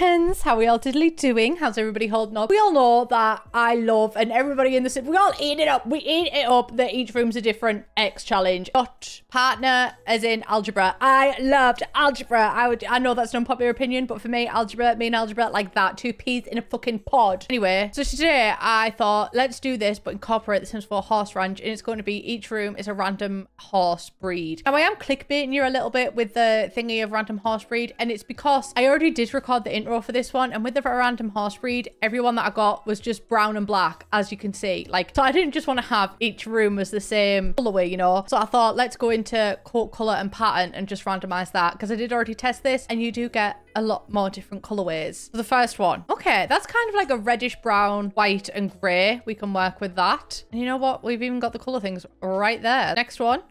chickens. How are y'all diddly doing? How's everybody holding up? We all know that I love, and everybody in the Sims, we all eat it up. We eat it up that each room's a different X challenge. Not partner as in algebra. I loved algebra. I know that's an unpopular opinion, but for me, algebra, me and algebra, like that. Two peas in a fucking pod. Anyway, so today I thought, let's do this, but incorporate the Sims 4 horse ranch, and it's going to be each room is a random horse breed. Now I am clickbaiting you a little bit with the thingy of random horse breed, and it's because I already did record the intro for this one, and with the random horse breed, everyone that I got was just brown and black, as you can see. Like, so I didn't just want to have each room as the same colorway, you know? So I thought, let's go into coat color and pattern and just randomize that, because I did already test this, and you do get a lot more different colorways. So the first one, okay, that's kind of like a reddish brown, white and gray. We can work with that. And you know what, we've even got the color things right there. Next one.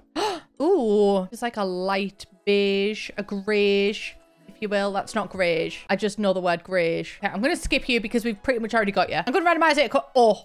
Ooh, it's like a light beige, a grayish, if you will. That's not grayish, I just know the word grayish. Okay, I'm gonna skip you because we've pretty much already got you. I'm gonna randomize it. Oh.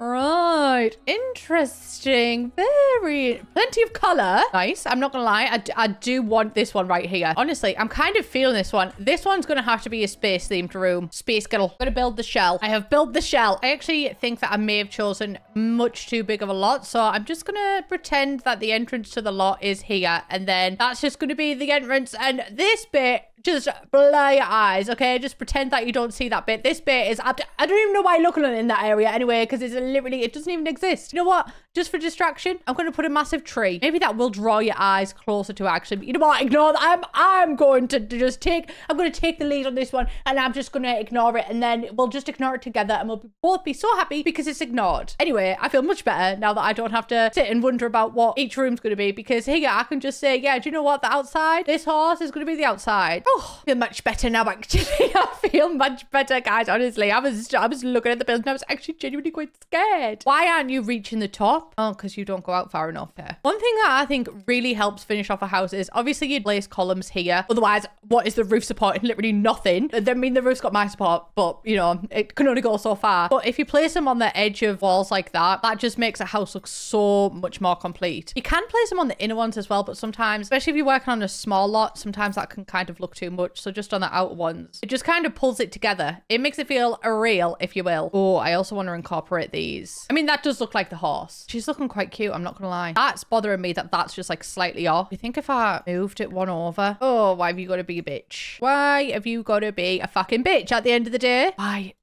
Right, interesting. Very plenty of color. Nice. I'm not gonna lie, I do want this one right here. Honestly, I'm kind of feeling this one. This one's gonna have to be a space themed room. Space girl. I'm gonna build the shell. I have built the shell. I actually think that I may have chosen much too big of a lot, so I'm just gonna pretend that the entrance to the lot is here, and then that's just gonna be the entrance, and this bit, just blur your eyes, okay? Just pretend that you don't see that bit. This bit is, I don't even know why I look in that area anyway, because it's literally, it doesn't even exist. You know what? Just for distraction, I'm going to put a massive tree. Maybe that will draw your eyes closer to action. But you know what? Ignore that. I'm going to just take, I'm going to take the lead on this one, and I'm just going to ignore it, and then we'll just ignore it together, and we'll both be so happy because it's ignored. Anyway, I feel much better now that I don't have to sit and wonder about what each room's going to be, because here I can just say, yeah, do you know what? The outside, this horse is going to be the outside. Oh, I feel much better now, actually. I feel much better, guys. Honestly, I was looking at the building. I was actually genuinely quite scared. Why aren't you reaching the top? Oh, because you don't go out far enough here. One thing that I think really helps finish off a house is obviously you'd place columns here. Otherwise, what is the roof supporting? Literally nothing. I mean, the roof's got my support, but you know, it can only go so far. But if you place them on the edge of walls like that, that just makes a house look so much more complete. You can place them on the inner ones as well, but sometimes, especially if you're working on a small lot, sometimes that can kind of look too much. So just on the outer ones, it just kind of pulls it together. It makes it feel real, if you will. Oh, I also want to incorporate these. I mean, that does look like the horse. She's looking quite cute, I'm not gonna lie. That's bothering me that that's just like slightly off. You think if I moved it one over? Oh, why have you got to be a bitch? Why have you got to be a fucking bitch at the end of the day?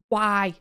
Why?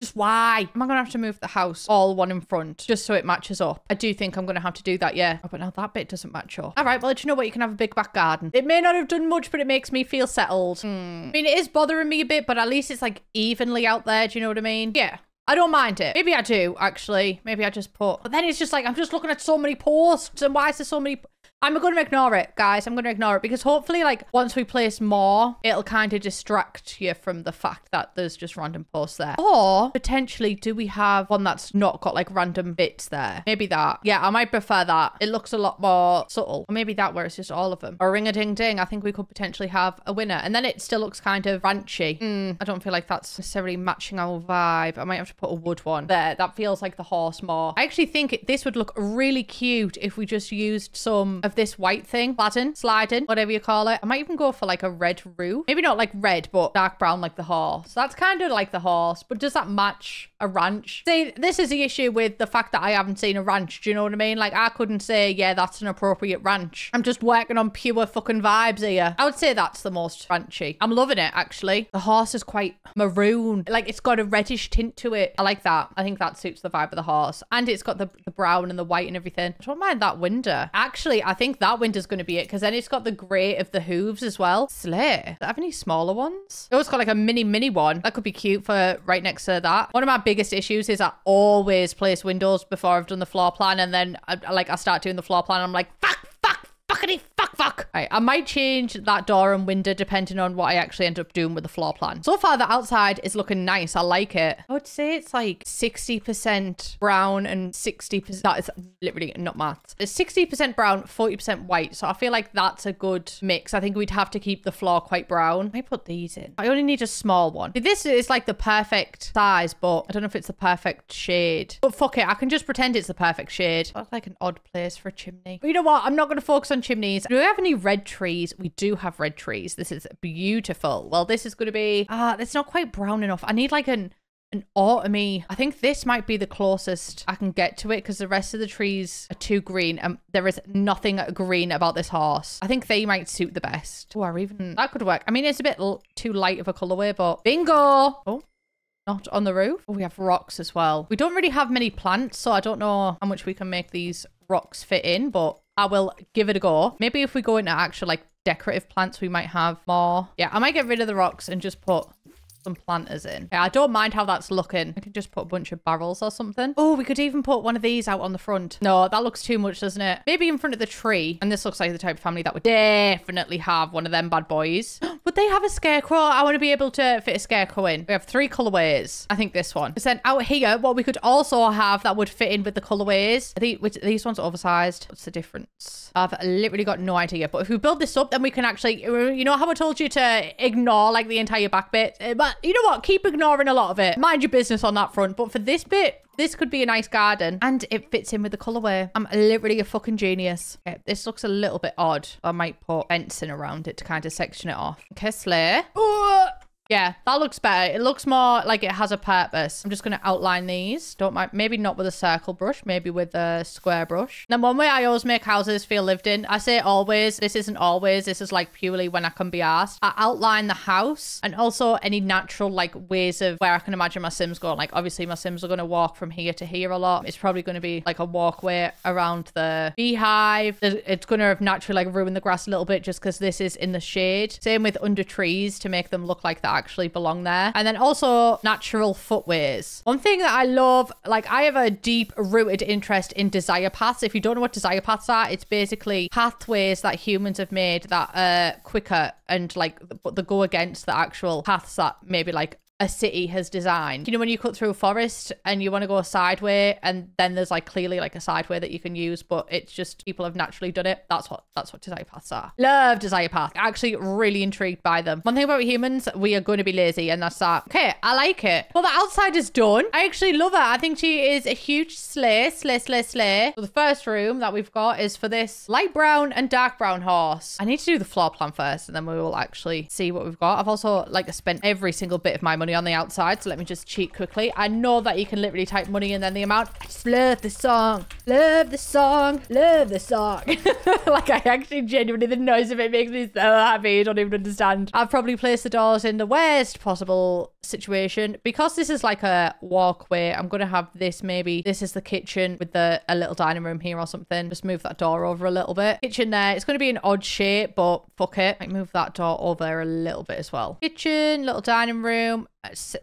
Just why? Am I gonna have to move the house all one in front just so it matches up? I do think I'm gonna have to do that, yeah. Oh, but now that bit doesn't match up. All right, well, do you know what? You can have a big back garden. It may not have done much, but it makes me feel settled. I mean, it is bothering me a bit, but at least it's like evenly out there. Do you know what I mean? Yeah. I don't mind it. Maybe I do, actually. Maybe I just put... But then it's just like, I'm just looking at so many posts, and why is there so many... I'm going to ignore it, guys. I'm going to ignore it because hopefully, like, once we place more, it'll kind of distract you from the fact that there's just random posts there. Or potentially, do we have one that's not got like random bits there? Maybe that. Yeah, I might prefer that. It looks a lot more subtle. Or maybe that where it's just all of them. Or ring-a-ding-ding. I think we could potentially have a winner. And then it still looks kind of ranchy. I don't feel like that's necessarily matching our vibe. I might have to put a wood one there. That feels like the horse more. I actually think this would look really cute if we just used some of this white thing, platen, sliding, whatever you call it. I might even go for like a red roux. Maybe not like red, but dark brown like the horse. That's kind of like the horse, but does that match a ranch? See, this is the issue with the fact that I haven't seen a ranch. Do you know what I mean? Like, I couldn't say, yeah, that's an appropriate ranch. I'm just working on pure fucking vibes here. I would say that's the most ranchy. I'm loving it, actually. The horse is quite maroon. Like, it's got a reddish tint to it. I like that. I think that suits the vibe of the horse. And it's got the brown and the white and everything. I don't mind that window. Actually, I think that window's going to be it, because then it's got the grey of the hooves as well. Slay. Does it have any smaller ones? Oh, it's got like a mini one. That could be cute for right next to that. One of my biggest issues is I always place windows before I've done the floor plan, and then I start doing the floor plan and I'm like, fuck. All right, I might change that door and window depending on what I actually end up doing with the floor plan. So far, the outside is looking nice. I like it. I would say it's like 60% brown and 60%... That is literally not maths. It's 60% brown, 40% white. So I feel like that's a good mix. I think we'd have to keep the floor quite brown. I put these in. I only need a small one. This is like the perfect size, but I don't know if it's the perfect shade. But fuck it, I can just pretend it's the perfect shade. That's like an odd place for a chimney. But you know what? I'm not going to focus on chimney chimneys. Do we have any red trees? We do have red trees. This is beautiful. Well, this is going to be, it's not quite brown enough. I need like an autumny. I think this might be the closest I can get to it because the rest of the trees are too green and there is nothing green about this house. I think they might suit the best. Oh, that could work. I mean, it's a bit too light of a colorway, but bingo. Oh, not on the roof. Oh, we have rocks as well. We don't really have many plants, so I don't know how much we can make these rocks fit in, but I will give it a go. Maybe if we go into actual like decorative plants, we might have more. Yeah, I might get rid of the rocks and just put some planters in. Yeah, I don't mind how that's looking. I could just put a bunch of barrels or something. Oh, we could even put one of these out on the front. No, that looks too much, doesn't it? Maybe in front of the tree. And this looks like the type of family that would definitely have one of them bad boys. Would they have a scarecrow? I want to be able to fit a scarecrow in. We have three colorways. I think this one. But then out here, what we could also have that would fit in with the colorways. These ones are oversized. What's the difference? I've literally got no idea. But if we build this up, then we can actually, you know how I told you to ignore like the entire back bit? But you know what? Keep ignoring a lot of it. Mind your business on that front. But for this bit, this could be a nice garden and it fits in with the colorway. I'm literally a fucking genius. Okay, this looks a little bit odd. I might put fencing around it to kind of section it off. Okay, Slayer. Ooh! Yeah, that looks better. It looks more like it has a purpose. I'm just going to outline these. Don't mind. Maybe not with a circle brush. Maybe with a square brush. Now, one way I always make houses feel lived in. I say always. This isn't always. This is like purely when I can be asked. I outline the house and also any natural like ways of where I can imagine my Sims going. Like obviously my Sims are going to walk from here to here a lot. It's probably going to be like a walkway around the beehive. It's going to have naturally like ruined the grass a little bit just because this is in the shade. Same with under trees to make them look like that actually belong there. And then also natural footways. One thing that I love, like I have a deep rooted interest in desire paths. If you don't know what desire paths are, it's basically pathways that humans have made that are quicker and like they go against the actual paths that maybe like a city has designed. You know, when you cut through a forest and you want to go sideway and then there's like clearly like a sideway that you can use, but it's just people have naturally done it. That's what desire paths are. Love desire paths. Actually really intrigued by them. One thing about humans, we are going to be lazy and that's that. Okay, I like it. Well, the outside is done. I actually love her. I think she is a huge slay. So the first room that we've got is for this light brown and dark brown horse. I need to do the floor plan first and then we will actually see what we've got. I've also like spent every single bit of my money on the outside, so let me just cheat quickly. I know that you can literally type money and then the amount. I just love the song, love the song, love the song. Like I actually genuinely, the noise of it makes me so happy. You don't even understand. I've probably placed the doors in the worst possible situation because this is like a walkway. I'm gonna have this, maybe this is the kitchen with a little dining room here or something. Just move that door over a little bit. Kitchen there, it's gonna be an odd shape, but fuck it. I move that door over a little bit as well. Kitchen, little dining room,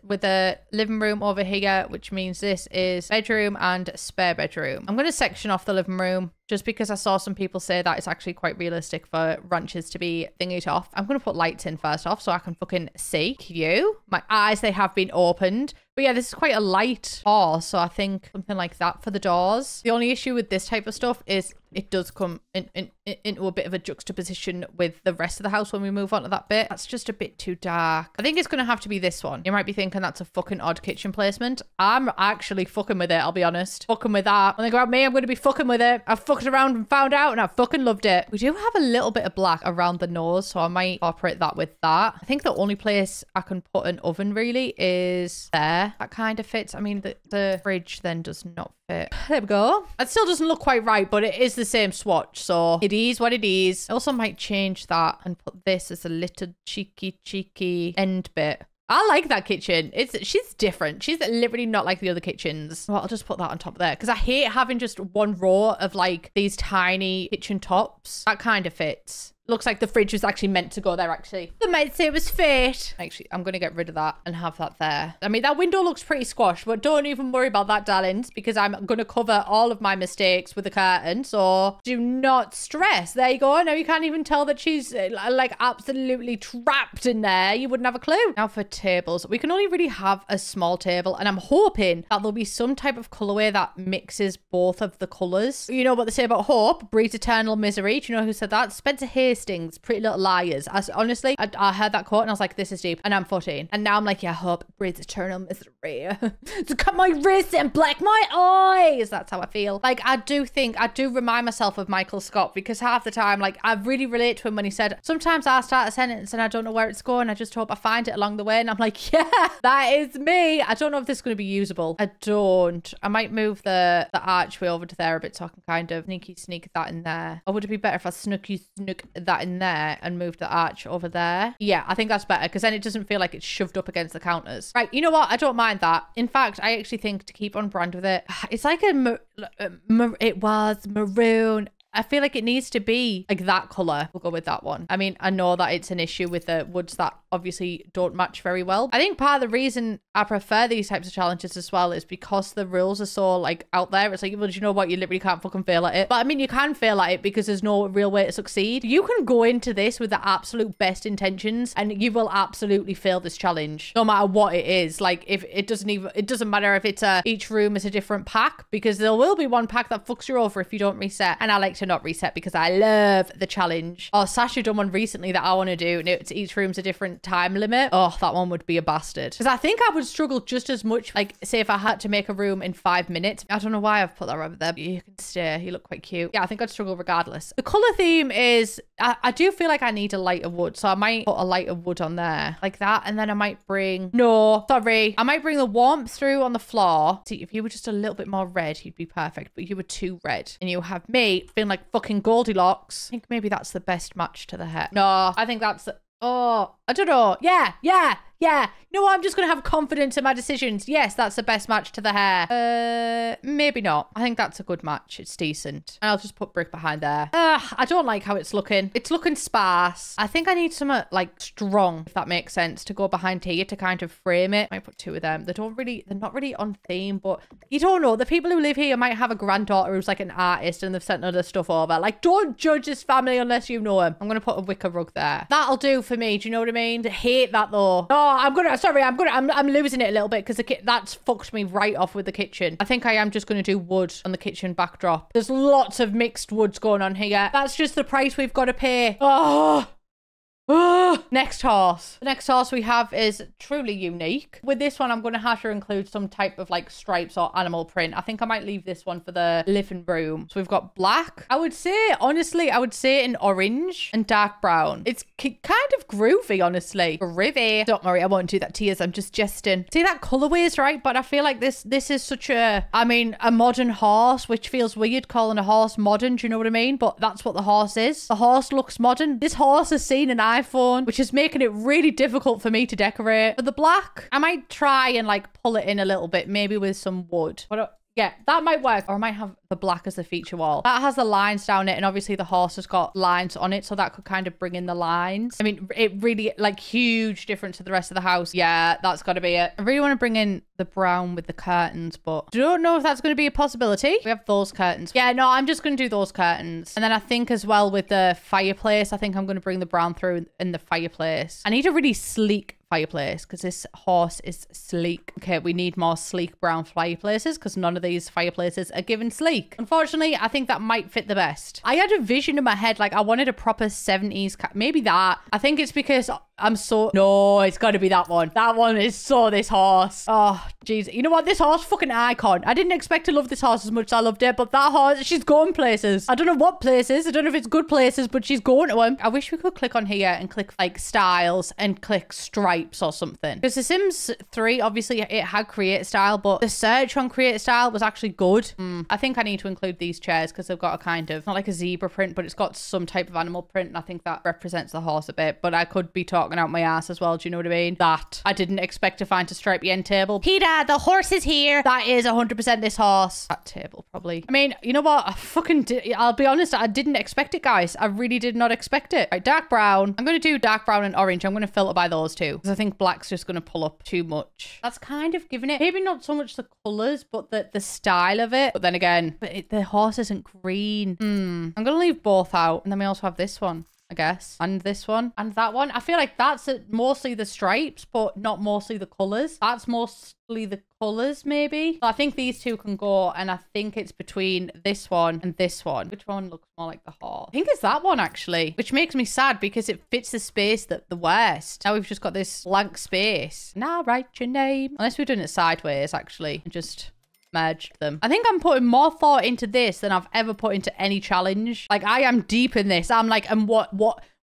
with a living room over here, which means this is bedroom and spare bedroom. I'm going to section off the living room just because I saw some people say that it's actually quite realistic for ranches to be thingied off. I'm going to put lights in first off so I can fucking see you. My eyes, they have been opened. But yeah, this is quite a light door, so I think something like that for the doors. The only issue with this type of stuff is it does come into a bit of a juxtaposition with the rest of the house when we move on to that bit. That's just a bit too dark. I think it's going to have to be this one. You might be thinking that's a fucking odd kitchen placement. I'm actually fucking with it, I'll be honest. Fucking with that. When they go at me, I'm going to be fucking with it. I fucked around and found out and I fucking loved it. We do have a little bit of black around the nose, so I might incorporate that with that. I think the only place I can put an oven really is there. That kind of fits. I mean, the fridge then does not fit. There we go. That still doesn't look quite right, but it is the same swatch, so it is what it is. I also might change that and put this as a little cheeky end bit. I like that kitchen. She's different. She's literally not like the other kitchens. Well, I'll just put that on top there because I hate having just one row of like these tiny kitchen tops. That kind of fits. Looks like the fridge was actually meant to go there, actually. The mate say it was fate. Actually, I'm going to get rid of that and have that there. I mean, that window looks pretty squashed, but don't even worry about that, darlings, because I'm going to cover all of my mistakes with a curtain. So do not stress. There you go. Now you can't even tell that she's like absolutely trapped in there. You wouldn't have a clue. Now for tables, we can only really have a small table. And I'm hoping that there'll be some type of colorway that mixes both of the colors. You know what they say about hope breeds eternal misery. Do you know who said that? Spencer Hayes listings, Pretty Little Liars. Honestly, I heard that quote and I was like, this is deep. And I'm 14. And now I'm like, yeah, hope breeds eternal misery. To cut my wrists and black my eyes. That's how I feel. Like, I do remind myself of Michael Scott, because half the time, like, I really relate to him when he said, sometimes I start a sentence and I don't know where it's going. I just hope I find it along the way. And I'm like, yeah, that is me. I don't know if this is going to be usable. I don't. I might move the archway over to there a bit so I can kind of sneaky sneak that in there. Or would it be better if I snooky snook that in there and moved the arch over there? Yeah, I think that's better, because then it doesn't feel like it's shoved up against the counters. Right, you know what? I don't mind that. In fact, I actually think to keep on brand with it, it's like it was maroon. I feel like it needs to be like that color. We'll go with that one. I mean, I know that it's an issue with the woods that obviously don't match very well. I think part of the reason I prefer these types of challenges as well is because the rules are so like out there. It's like, well, do you know what? You literally can't fucking fail at it. But I mean, you can fail at it because there's no real way to succeed. You can go into this with the absolute best intentions and you will absolutely fail this challenge, no matter what it is. Like, if it doesn't matter if it's each room is a different pack, because there will be one pack that fucks you over if you don't reset. And I like to not reset because I love the challenge. Oh, Sasha done one recently that I want to do, and it's each room's a different time limit. Oh, that one would be a bastard, because I think I would struggle just as much. Like, say if I had to make a room in 5 minutes. I don't know why I've put that over there, but you can stay. You look quite cute. Yeah, I think I'd struggle regardless. The color theme is, I do feel like I need a lighter wood, so I might put a lighter wood on there like that, and then I might bring, no, sorry, I might bring the warmth through on the floor. See, if you were just a little bit more red, you'd be perfect, but you were too red, and you have me feeling like fucking Goldilocks. I think maybe that's the best match to the hair. No, I think that's the, oh, I don't know. Yeah. You know what? I'm just going to have confidence in my decisions. Yes, that's the best match to the hair. Maybe not. I think that's a good match. It's decent. And I'll just put brick behind there. I don't like how it's looking. It's looking sparse. I think I need some like strong, if that makes sense, to go behind here to kind of frame it. I might put two of them. They're not really on theme, but you don't know. The people who live here might have a granddaughter who's like an artist and they've sent other stuff over. Like, don't judge this family unless you know them. I'm going to put a wicker rug there. That'll do for me. Do you know what I mean? I hate that though. Oh, I'm losing it a little bit because that's fucked me right off with the kitchen. I think I am just going to do wood on the kitchen backdrop. There's lots of mixed woods going on here. That's just the price we've got to pay. Oh, next horse. The next horse we have is truly unique. With this one, I'm going to have to include some type of like stripes or animal print. I think I might leave this one for the living room. So we've got black. I would say, honestly, I would say an orange and dark brown. It's kind of groovy, honestly. Groovy. Don't worry, I won't do that to you. I'm just jesting. See that colorways, right? But I feel like this is such a, I mean, a modern horse, which feels weird calling a horse modern. Do you know what I mean? But that's what the horse is. The horse looks modern. This horse has seen an iPhone, which is making it really difficult for me to decorate. For the black, I might try and like pull it in a little bit, maybe with some wood. Yeah, that might work. Or I might have the black as the feature wall. That has the lines down it, and obviously the horse has got lines on it, so that could kind of bring in the lines. I mean, it really, like, huge difference to the rest of the house. Yeah, that's got to be it. I really want to bring in the brown with the curtains, but I don't know if that's going to be a possibility. We have those curtains. Yeah, no, I'm just going to do those curtains. And then I think as well with the fireplace, I think I'm going to bring the brown through in the fireplace. I need a really sleek fireplace because this horse is sleek. Okay, we need more sleek brown fireplaces because none of these fireplaces are given sleek. Unfortunately, I think that might fit the best. I had a vision in my head, like I wanted a proper 70s maybe that. I think it's because I'm so, no, it's got to be that one. That one is so this horse. Oh, jeez. You know what? This horse, fucking icon. I didn't expect to love this horse as much as I loved it, but that horse, she's going places. I don't know what places. I don't know if it's good places, but she's going to them. I wish we could click on here and click like styles and click stripes or something. Because The Sims 3, obviously it had create style, but the search on create style was actually good. I think I need to include these chairs because they've got a kind of, not like a zebra print, but it's got some type of animal print. And I think that represents the horse a bit, but I could be talking out my ass as well. Do you know what I mean? That I didn't expect to find a stripy end table. Peter, the horse is here. That is 100% this horse. That table probably. I mean, you know what? I'll be honest. I didn't expect it, guys. I really did not expect it. Right, dark brown. I'm going to do dark brown and orange. I'm going to filter by those two because I think black's just going to pull up too much. That's kind of giving it, maybe not so much the colors, but the style of it. But then again, the horse isn't green. I'm going to leave both out. And then we also have this one. I guess. And this one and that one. I feel like that's mostly the stripes, but not mostly the colors. That's mostly the colors, maybe. So I think these two can go, and I think it's between this one and this one. Which one looks more like the heart? I think it's that one, actually, which makes me sad because it fits the space that the worst. Now we've just got this blank space. Now write your name. Unless we're doing it sideways, actually, and just merge them. I think I'm putting more thought into this than I've ever put into any challenge. Like, I am deep in this. I'm like, and what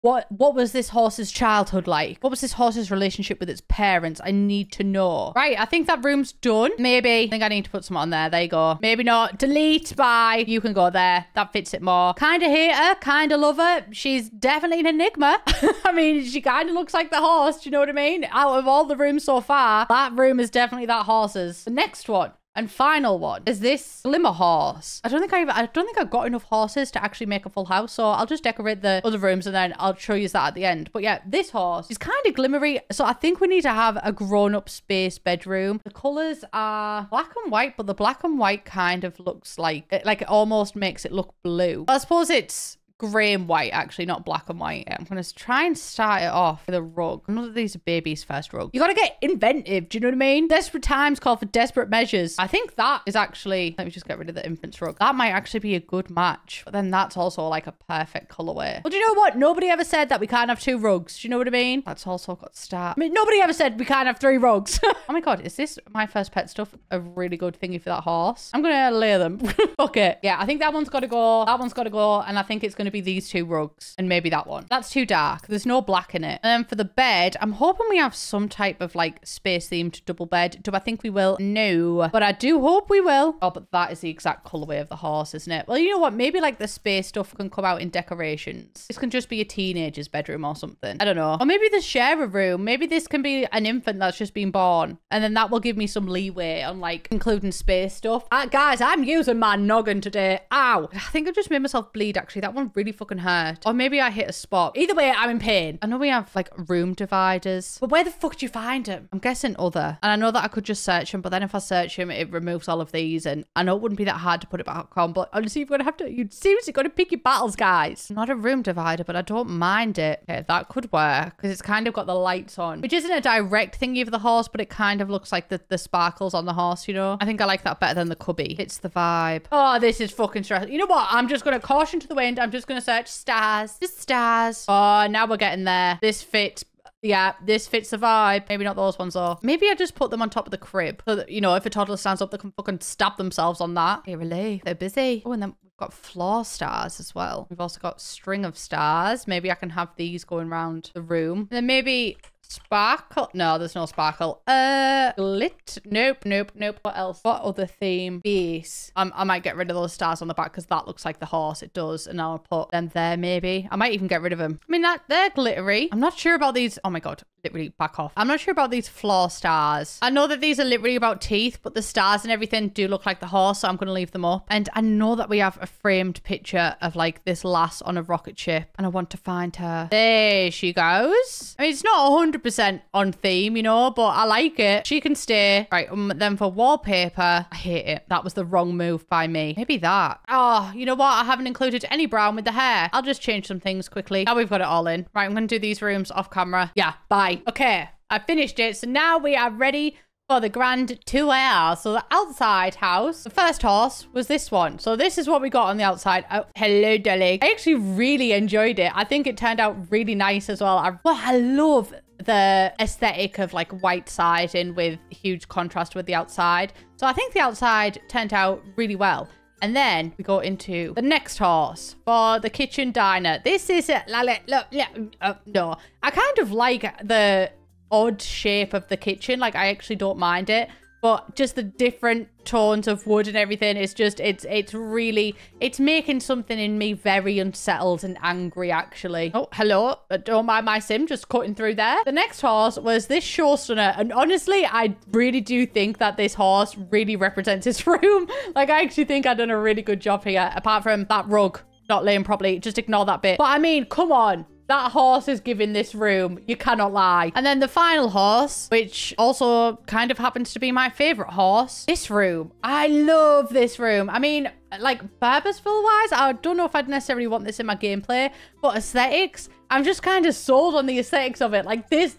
was this horse's childhood like? What was this horse's relationship with its parents? I need to know. Right, I think that room's done. Maybe. I think I need to put some on there. There you go. Maybe not. Delete. Bye. You can go there. That fits it more. Kind of hate her. Kind of love her. She's definitely an enigma. I mean, she kind of looks like the horse. Do you know what I mean? Out of all the rooms so far, that room is definitely that horse's. The next one. And final one is this glimmer horse. I don't think I've got enough horses to actually make a full house, so I'll just decorate the other rooms and then I'll show you that at the end. But yeah, this horse is kind of glimmery, so I think we need to have a grown-up space bedroom. The colors are black and white, but the black and white kind of looks like it almost makes it look blue. Well, I suppose it's grey and white, actually, not black and white. I'm going to try and start it off with a rug. I know that these are baby's first rug. You got to get inventive. Do you know what I mean? Desperate times call for desperate measures. I think that is actually... Let me just get rid of the infant's rug. That might actually be a good match. But then that's also like a perfect colorway. Well, do you know what? Nobody ever said that we can't have two rugs. Do you know what I mean? That's also got to start. I mean, nobody ever said we can't have three rugs. Oh my God. Is this my first pet stuff? A really good thingy for that horse. I'm going to layer them. Fuck it. Yeah, I think that one's got to go. That one's got to go. And I think it's going to be these two rugs and maybe that one. That's too dark. There's no black in it. And then for the bed, I'm hoping we have some type of like space themed double bed. Do I think we will? No, but I do hope we will. Oh, but that is the exact colorway of the horse, isn't it? Well, you know what? Maybe like the space stuff can come out in decorations. This can just be a teenager's bedroom or something. I don't know. Or maybe the share a room. Maybe this can be an infant that's just been born. And then that will give me some leeway on like including space stuff. Guys, I'm using my noggin today. Ow. I think I just made myself bleed, actually. That one really fucking hurt. Or maybe I hit a spot. Either way, I'm in pain. I know we have like room dividers, but where the fuck do you find them? I'm guessing other. And I know that I could just search them, but then if I search them, it removes all of these. And I know it wouldn't be that hard to put it back on, but honestly, you'd seriously got to pick your battles, guys. Not a room divider, but I don't mind it. Okay, that could work because it's kind of got the lights on, which isn't a direct thingy of the horse, but it kind of looks like the sparkles on the horse, you know? I think I like that better than the cubby. It's the vibe. Oh, this is fucking stressful. You know what? I'm just going to caution to the wind. I'm just going to search stars. Just stars. Oh, now we're getting there. This fits. Yeah, this fits the vibe. Maybe not those ones though. Maybe I just put them on top of the crib. So that, you know, if a toddler stands up, they can fucking stab themselves on that. Hey, really? They're busy. Oh, and then we've got floor stars as well. We've also got string of stars. Maybe I can have these going around the room. And then maybe... Sparkle? No, there's no sparkle. Glit? Nope, nope, nope. What else? What other theme? Base. I might get rid of those stars on the back because that looks like the horse. It does. And I'll put them there maybe. I might even get rid of them. I mean, they're glittery. I'm not sure about these. Oh my God. Literally back off. I'm not sure about these floor stars. I know that these are literally about teeth, but the stars and everything do look like the horse, so I'm going to leave them up. And I know that we have a framed picture of like this lass on a rocket ship, and I want to find her. There she goes. I mean, it's not 100% on theme, you know, but I like it. She can stay. Right, then for wallpaper, I hate it. That was the wrong move by me. Maybe that. Oh, you know what? I haven't included any brown with the hair. I'll just change some things quickly. Now we've got it all in. Right, I'm going to do these rooms off camera. Yeah, bye. Okay, I finished it. So now we are ready for the grand tour. So the outside house, the first horse was this one. So this is what we got on the outside. Oh, hello, darling. I actually really enjoyed it. I think it turned out really nice as well. I love the aesthetic of like white siding with huge contrast with the outside. So I think the outside turned out really well. And then we go into the next horse for the kitchen diner. This is it. No, I kind of like the odd shape of the kitchen. Like, I actually don't mind it, but just the different tones of wood and everything is just, it's making something in me very unsettled and angry, actually. Oh, hello. Don't mind my sim just cutting through there. The next horse was this showstunner, and honestly, I really do think that this horse really represents his room. Like, I actually think I've done a really good job here, apart from that rug not laying properly. Just ignore that bit. But I mean, come on. That horse is giving this room. You cannot lie. And then the final horse, which also kind of happens to be my favorite horse. This room. I love this room. I mean, like, purposeful-wise, I don't know if I'd necessarily want this in my gameplay, but aesthetics, I'm just kind of sold on the aesthetics of it. Like, this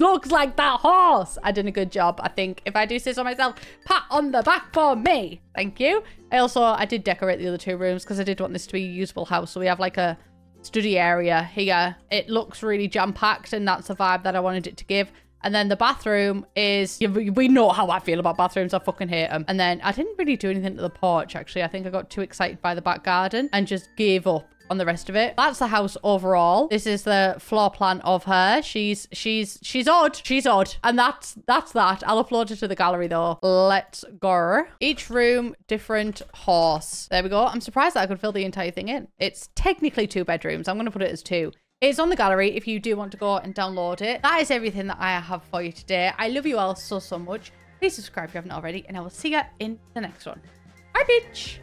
looks like that horse. I did a good job, I think. If I do say so myself, pat on the back for me. Thank you. I did decorate the other two rooms because I did want this to be a usable house. So we have, like, a study area here. It looks really jam-packed, and that's the vibe that I wanted it to give. And then the bathroom is... We know how I feel about bathrooms. I fucking hate them. And then I didn't really do anything to the porch, actually. I think I got too excited by the back garden and just gave up on the rest of it. That's the house overall. This is the floor plan of her. She's odd. She's odd. And that's that. I'll upload her to the gallery, though. Let's go. Each room, different horse. There we go. I'm surprised that I could fill the entire thing in. It's technically 2 bedrooms. I'm going to put it as 2. It's on the gallery if you do want to go and download it. That is everything that I have for you today. I love you all so, so much. Please subscribe if you haven't already, and I will see you in the next one. Bye, bitch.